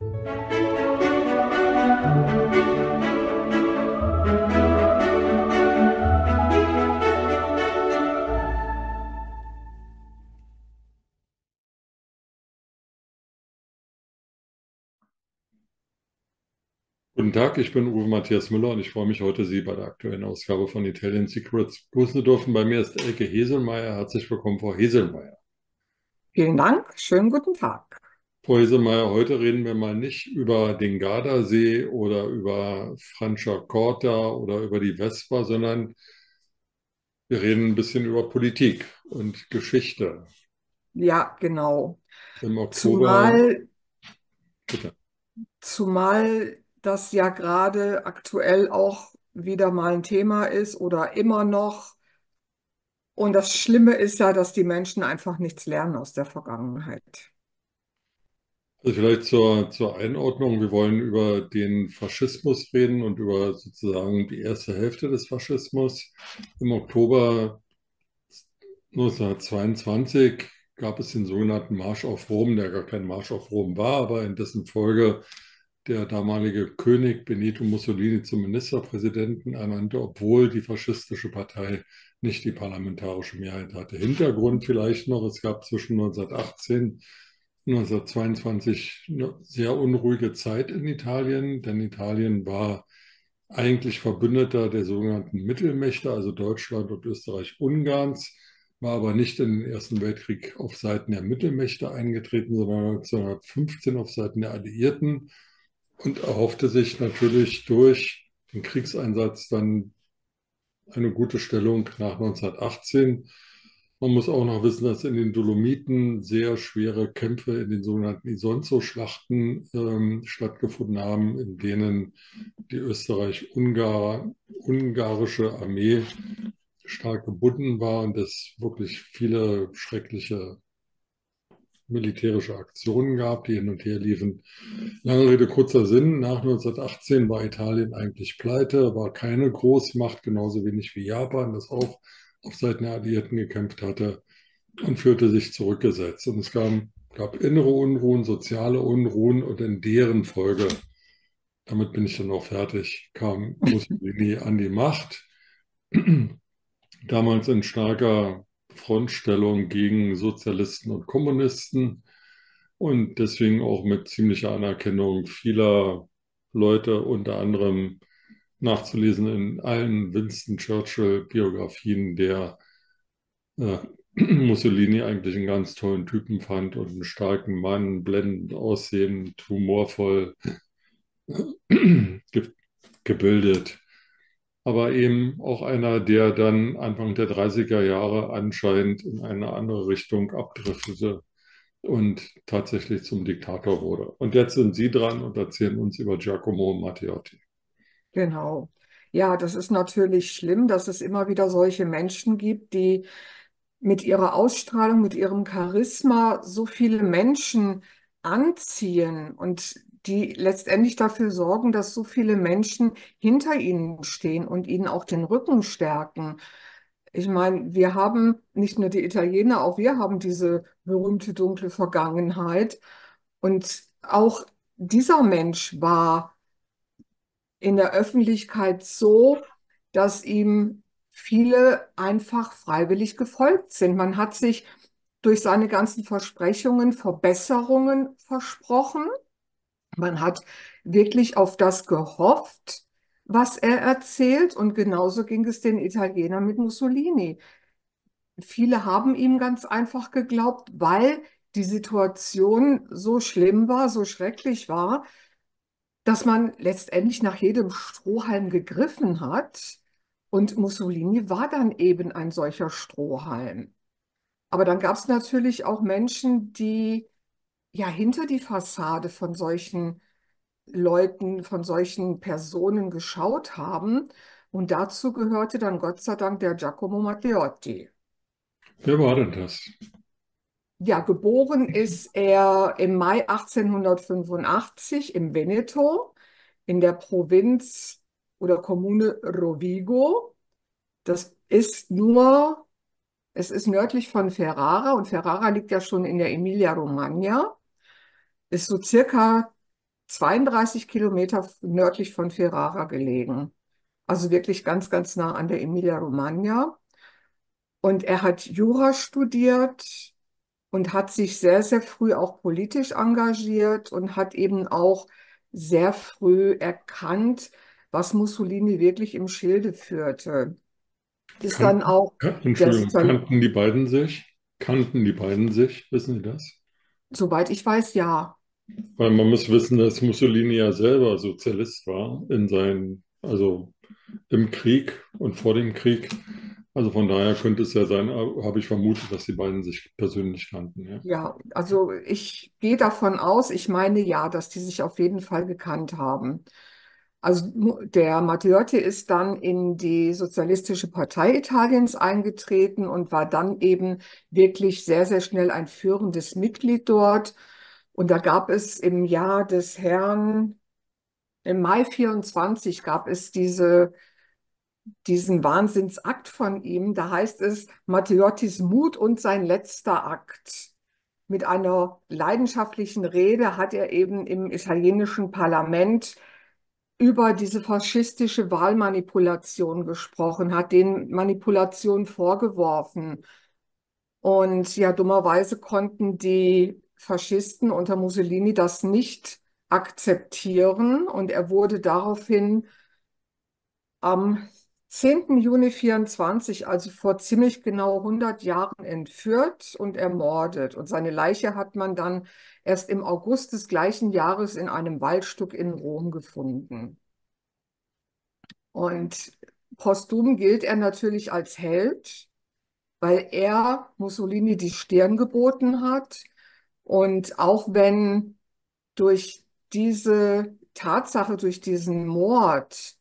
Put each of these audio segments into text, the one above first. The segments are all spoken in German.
Guten Tag, ich bin Uwe Matthias Müller und ich freue mich heute, Sie bei der aktuellen Ausgabe von Italian Secrets begrüßen zu dürfen. Bei mir ist Elke Heselmeyer. Herzlich willkommen, Frau Heselmeyer. Vielen Dank, schönen guten Tag. Frau Heselmeyer, heute reden wir mal nicht über den Gardasee oder über Francia Corta oder über die Vespa, sondern wir reden ein bisschen über Politik und Geschichte. Ja, genau. Im Oktober. Zumal das ja gerade aktuell auch wieder mal ein Thema ist oder immer noch. Und das Schlimme ist ja, dass die Menschen einfach nichts lernen aus der Vergangenheit. Also vielleicht zur Einordnung. Wir wollen über den Faschismus reden und über sozusagen die erste Hälfte des Faschismus. Im Oktober 1922 gab es den sogenannten Marsch auf Rom, der gar kein Marsch auf Rom war, aber in dessen Folge der damalige König Benito Mussolini zum Ministerpräsidenten ernannte, obwohl die Faschistische Partei nicht die parlamentarische Mehrheit hatte. Hintergrund vielleicht noch, es gab zwischen 1918 und 1922 eine sehr unruhige Zeit in Italien, denn Italien war eigentlich Verbündeter der sogenannten Mittelmächte, also Deutschland und Österreich-Ungarns, war aber nicht in den Ersten Weltkrieg auf Seiten der Mittelmächte eingetreten, sondern 1915 auf Seiten der Alliierten. Und erhoffte sich natürlich durch den Kriegseinsatz dann eine gute Stellung nach 1918. Man muss auch noch wissen, dass in den Dolomiten sehr schwere Kämpfe in den sogenannten Isonzo-Schlachten stattgefunden haben, in denen die österreich-ungarische Armee stark gebunden war und es wirklich viele schreckliche militärische Aktionen gab, die hin und her liefen. Lange Rede, kurzer Sinn. Nach 1918 war Italien eigentlich pleite, war keine Großmacht, genauso wenig wie Japan, das auch auf Seiten der Alliierten gekämpft hatte und fühlte sich zurückgesetzt. Und es gab innere Unruhen, soziale Unruhen und in deren Folge, damit bin ich dann auch fertig, kam Mussolini an die Macht. Damals in starker Frontstellung gegen Sozialisten und Kommunisten und deswegen auch mit ziemlicher Anerkennung vieler Leute, unter anderem nachzulesen in allen Winston Churchill-Biografien, der Mussolini eigentlich einen ganz tollen Typen fand und einen starken Mann, blendend aussehend, humorvoll, gebildet. Aber eben auch einer, der dann Anfang der 30er Jahre anscheinend in eine andere Richtung abdriftete und tatsächlich zum Diktator wurde. Und jetzt sind Sie dran und erzählen uns über Giacomo Matteotti. Genau. Ja, das ist natürlich schlimm, dass es immer wieder solche Menschen gibt, die mit ihrer Ausstrahlung, mit ihrem Charisma so viele Menschen anziehen und die letztendlich dafür sorgen, dass so viele Menschen hinter ihnen stehen und ihnen auch den Rücken stärken. Ich meine, wir haben nicht nur die Italiener, auch wir haben diese berühmte dunkle Vergangenheit. Und auch dieser Mensch war in der Öffentlichkeit so, dass ihm viele einfach freiwillig gefolgt sind. Man hat sich durch seine ganzen Versprechungen Verbesserungen versprochen. Man hat wirklich auf das gehofft, was er erzählt. Und genauso ging es den Italienern mit Mussolini. Viele haben ihm ganz einfach geglaubt, weil die Situation so schlimm war, so schrecklich war, dass man letztendlich nach jedem Strohhalm gegriffen hat. Und Mussolini war dann eben ein solcher Strohhalm. Aber dann gab es natürlich auch Menschen, die ja hinter die Fassade von solchen Leuten, von solchen Personen geschaut haben. Und dazu gehörte dann Gott sei Dank der Giacomo Matteotti. Wer war denn das? Ja, geboren ist er im Mai 1885 im Veneto, in der Provinz oder Kommune Rovigo. Es ist nördlich von Ferrara und Ferrara liegt ja schon in der Emilia-Romagna. Ist so circa 32 Kilometer nördlich von Ferrara gelegen. Also wirklich ganz, ganz nah an der Emilia-Romagna. Und er hat Jura studiert und hat sich sehr, sehr früh auch politisch engagiert und hat eben auch sehr früh erkannt, was Mussolini wirklich im Schilde führte. Ist dann auch, Entschuldigung, kannten die beiden sich? Wissen Sie das? Soweit ich weiß, ja. Weil man muss wissen, dass Mussolini ja selber Sozialist war in seinen, also im Krieg und vor dem Krieg. Also von daher könnte es ja sein, habe ich vermutet, dass die beiden sich persönlich kannten. Ja, ja, also ich gehe davon aus, ich meine ja, dass die sich auf jeden Fall gekannt haben. Also der Matteotti ist dann in die Sozialistische Partei Italiens eingetreten und war dann eben wirklich sehr, sehr schnell ein führendes Mitglied dort. Und da gab es im Jahr des Herrn, im Mai 24 gab es diesen Wahnsinnsakt von ihm. Da heißt es Matteottis Mut und sein letzter Akt. Mit einer leidenschaftlichen Rede hat er eben im italienischen Parlament über diese faschistische Wahlmanipulation gesprochen, hat denen Manipulation vorgeworfen. Und ja, dummerweise konnten die Faschisten unter Mussolini das nicht akzeptieren. Und er wurde daraufhin am 10. Juni 24, also vor ziemlich genau 100 Jahren, entführt und ermordet. Und seine Leiche hat man dann erst im August des gleichen Jahres in einem Waldstück in Rom gefunden. Und posthum gilt er natürlich als Held, weil er Mussolini die Stirn geboten hat. Und auch wenn durch diese Tatsache, durch diesen Mord,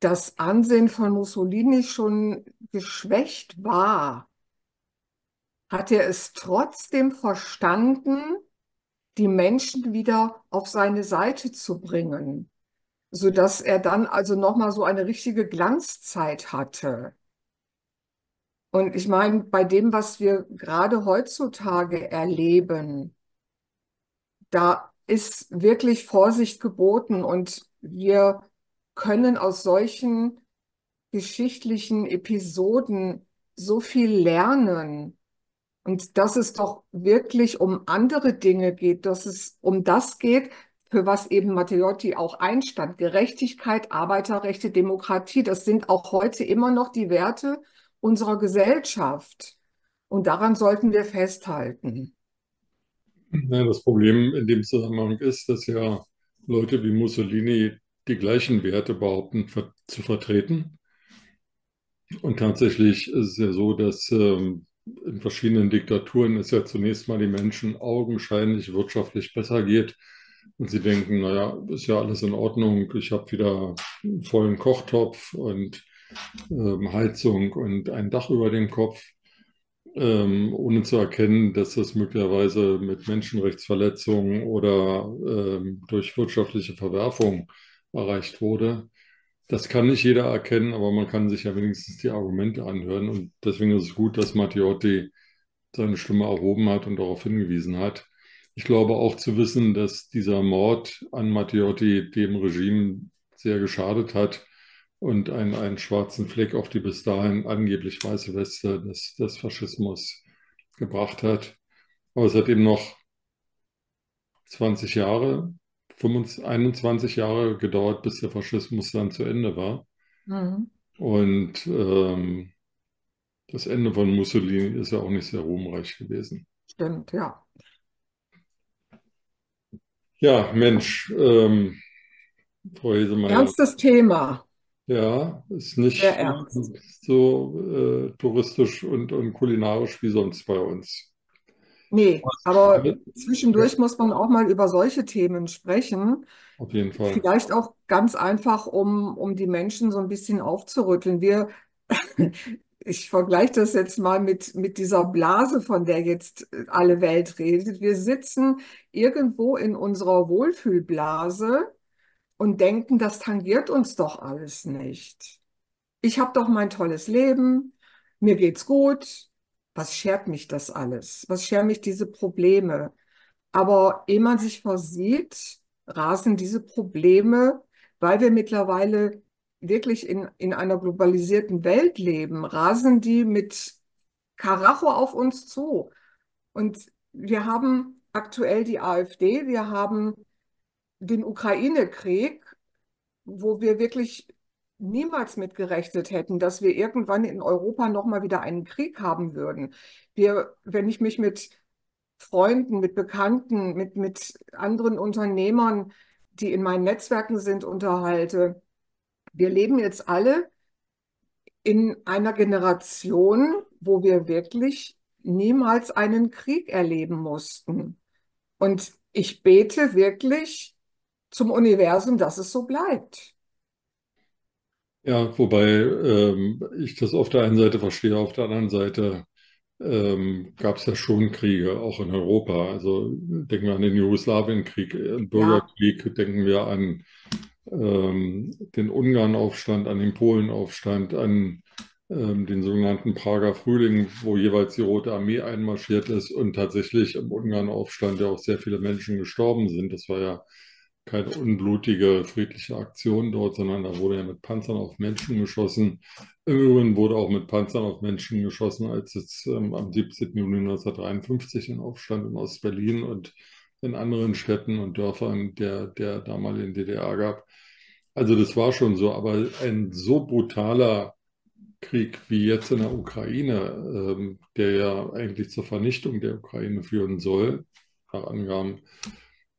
das Ansehen von Mussolini schon geschwächt war, hat er es trotzdem verstanden, die Menschen wieder auf seine Seite zu bringen, sodass er dann also nochmal so eine richtige Glanzzeit hatte. Und ich meine, bei dem, was wir gerade heutzutage erleben, da ist wirklich Vorsicht geboten und wir können aus solchen geschichtlichen Episoden so viel lernen. Und dass es doch wirklich um andere Dinge geht, dass es um das geht, für was eben Matteotti auch einstand. Gerechtigkeit, Arbeiterrechte, Demokratie, das sind auch heute immer noch die Werte unserer Gesellschaft. Und daran sollten wir festhalten. Ja, das Problem in dem Zusammenhang ist, dass ja Leute wie Mussolini die gleichen Werte behaupten zu vertreten. Und tatsächlich ist es ja so, dass in verschiedenen Diktaturen es ja zunächst mal den Menschen augenscheinlich wirtschaftlich besser geht. Und sie denken, naja, ist ja alles in Ordnung, ich habe wieder einen vollen Kochtopf und Heizung und ein Dach über dem Kopf, ohne zu erkennen, dass das möglicherweise mit Menschenrechtsverletzungen oder durch wirtschaftliche Verwerfung erreicht wurde. Das kann nicht jeder erkennen, aber man kann sich ja wenigstens die Argumente anhören. Und deswegen ist es gut, dass Matteotti seine Stimme erhoben hat und darauf hingewiesen hat. Ich glaube auch zu wissen, dass dieser Mord an Matteotti dem Regime sehr geschadet hat und einen schwarzen Fleck auf die bis dahin angeblich weiße Weste des Faschismus gebracht hat. Aber es hat eben noch 20 Jahre 21 Jahre gedauert, bis der Faschismus dann zu Ende war. Mhm. Und das Ende von Mussolini ist ja auch nicht sehr ruhmreich gewesen. Stimmt, ja. Ja, Mensch, Frau Heselmeyer. Ernstes Thema. Ja, ist nicht so touristisch und kulinarisch wie sonst bei uns. Nee, aber zwischendurch muss man auch mal über solche Themen sprechen. Auf jeden Fall. Vielleicht auch ganz einfach, um die Menschen so ein bisschen aufzurütteln. Ich vergleiche das jetzt mal mit dieser Blase, von der jetzt alle Welt redet. Wir sitzen irgendwo in unserer Wohlfühlblase und denken, das tangiert uns doch alles nicht. Ich habe doch mein tolles Leben, mir geht's gut. Was schert mich das alles? Was schert mich diese Probleme? Aber ehe man sich versieht, rasen diese Probleme, weil wir mittlerweile wirklich in einer globalisierten Welt leben, rasen die mit Karacho auf uns zu. Und wir haben aktuell die AfD, wir haben den Ukraine-Krieg, wo wir wirklich niemals mit gerechnet hätten, dass wir irgendwann in Europa nochmal wieder einen Krieg haben würden. Wenn ich mich mit Freunden, mit Bekannten, mit anderen Unternehmern, die in meinen Netzwerken sind, unterhalte, wir leben jetzt alle in einer Generation, wo wir wirklich niemals einen Krieg erleben mussten. Und ich bete wirklich zum Universum, dass es so bleibt. Ja, wobei ich das auf der einen Seite verstehe, auf der anderen Seite gab es ja schon Kriege, auch in Europa. Also denken wir an den Jugoslawienkrieg, Bürgerkrieg, ja. Denken wir an den Ungarn-Aufstand, an den Polenaufstand, an den sogenannten Prager Frühling, wo jeweils die Rote Armee einmarschiert ist und tatsächlich im Ungarn-Aufstand ja auch sehr viele Menschen gestorben sind. Das war ja keine unblutige, friedliche Aktion dort, sondern da wurde ja mit Panzern auf Menschen geschossen. Im Übrigen wurde auch mit Panzern auf Menschen geschossen, als es am 17. Juni 1953 den Aufstand in Ost-Berlin und in anderen Städten und Dörfern der damaligen DDR gab. Also das war schon so, aber ein so brutaler Krieg wie jetzt in der Ukraine, der ja eigentlich zur Vernichtung der Ukraine führen soll, nach Angaben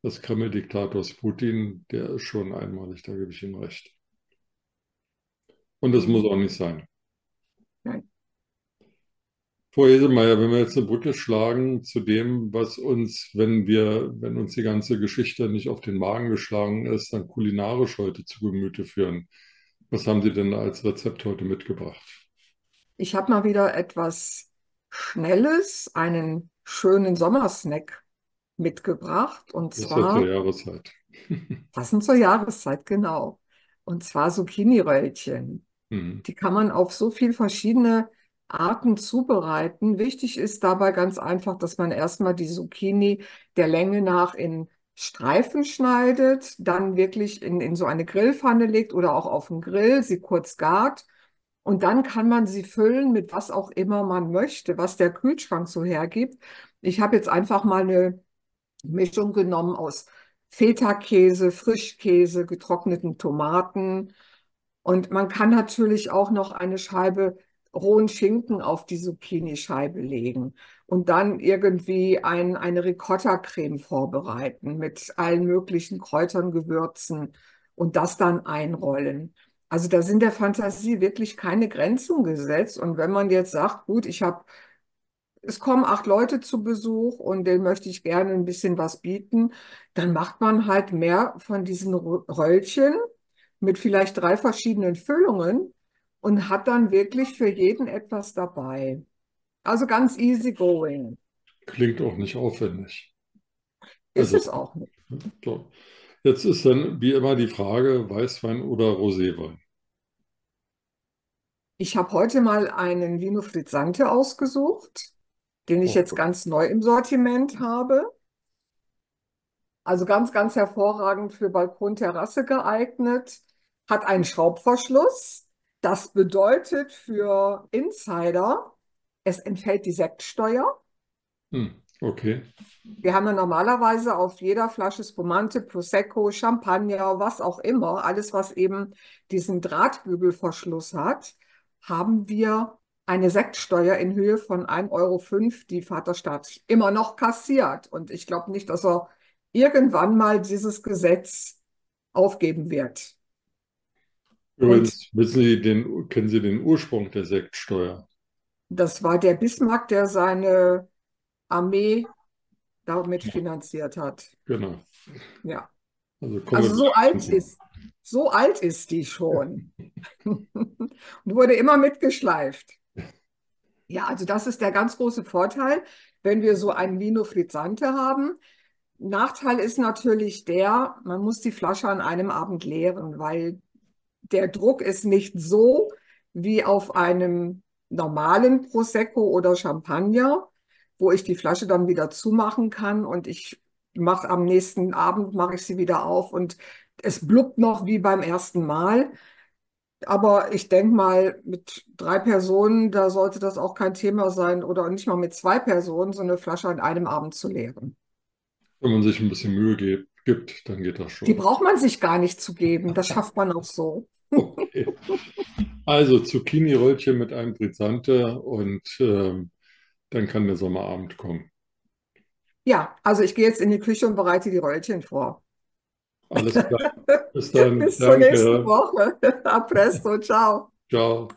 des Kreml-Diktators Putin, der ist schon einmalig, da gebe ich ihm recht. Und das muss auch nicht sein. Nein. Frau Heselmeyer, wenn wir jetzt eine Brücke schlagen zu dem, was uns, wenn uns die ganze Geschichte nicht auf den Magen geschlagen ist, dann kulinarisch heute zu Gemüte führen. Was haben Sie denn als Rezept heute mitgebracht? Ich habe mal wieder etwas Schnelles, einen schönen Sommersnack mitgebracht, und zwar passend zur Jahreszeit. Passend zur Jahreszeit, genau. Und zwar Zucchini-Röllchen. Die kann man auf so viele verschiedene Arten zubereiten. Wichtig ist dabei ganz einfach, dass man erstmal die Zucchini der Länge nach in Streifen schneidet, dann wirklich in so eine Grillpfanne legt oder auch auf den Grill, sie kurz gart. Und dann kann man sie füllen mit was auch immer man möchte, was der Kühlschrank so hergibt. Ich habe jetzt einfach mal eine Mischung genommen aus Feta-Käse, Frischkäse, getrockneten Tomaten. Und man kann natürlich auch noch eine Scheibe rohen Schinken auf die Zucchini-Scheibe legen und dann irgendwie eine Ricotta-Creme vorbereiten mit allen möglichen Kräutern, Gewürzen und das dann einrollen. Also da sind der Fantasie wirklich keine Grenzen gesetzt. Und wenn man jetzt sagt, gut, es kommen 8 Leute zu Besuch und denen möchte ich gerne ein bisschen was bieten, dann macht man halt mehr von diesen Röllchen mit vielleicht 3 verschiedenen Füllungen und hat dann wirklich für jeden etwas dabei. Also ganz easy going. Klingt auch nicht aufwendig. Ist also, es auch nicht. So. Jetzt ist dann wie immer die Frage, Weißwein oder Roséwein? Ich habe heute mal einen Vino Frizzante ausgesucht, den ich jetzt ganz neu im Sortiment habe. Also ganz, ganz hervorragend für Balkon-Terrasse geeignet. Hat einen Schraubverschluss. Das bedeutet für Insider, es entfällt die Sektsteuer. Okay. Wir haben ja normalerweise auf jeder Flasche Spumante, Prosecco, Champagner, was auch immer, alles, was eben diesen Drahtbügelverschluss hat, haben wir eine Sektsteuer in Höhe von 1,05 Euro, die Vaterstaat immer noch kassiert. Und ich glaube nicht, dass er irgendwann mal dieses Gesetz aufgeben wird. Übrigens, kennen Sie den Ursprung der Sektsteuer? Das war der Bismarck, der seine Armee damit finanziert hat. Genau. Ja. Also so alt ist die schon. Und wurde immer mitgeschleift. Ja, also das ist der ganz große Vorteil, wenn wir so einen Vino Frizzante haben. Nachteil ist natürlich der, man muss die Flasche an einem Abend leeren, weil der Druck ist nicht so wie auf einem normalen Prosecco oder Champagner, wo ich die Flasche dann wieder zumachen kann und ich am nächsten Abend mache ich sie wieder auf und es blubbt noch wie beim ersten Mal. Aber ich denke mal, mit 3 Personen, da sollte das auch kein Thema sein, oder nicht mal mit 2 Personen, so eine Flasche an einem Abend zu leeren. Wenn man sich ein bisschen Mühe gibt, dann geht das schon. Die braucht man sich gar nicht zu geben, das schafft man auch so. Okay. Also Zucchini-Röllchen mit einem Frizzante und dann kann der Sommerabend kommen. Ja, also ich gehe jetzt in die Küche und bereite die Röllchen vor. Alles klar. Bis dann. Bis zur nächsten Woche. A presto, ciao. Ciao.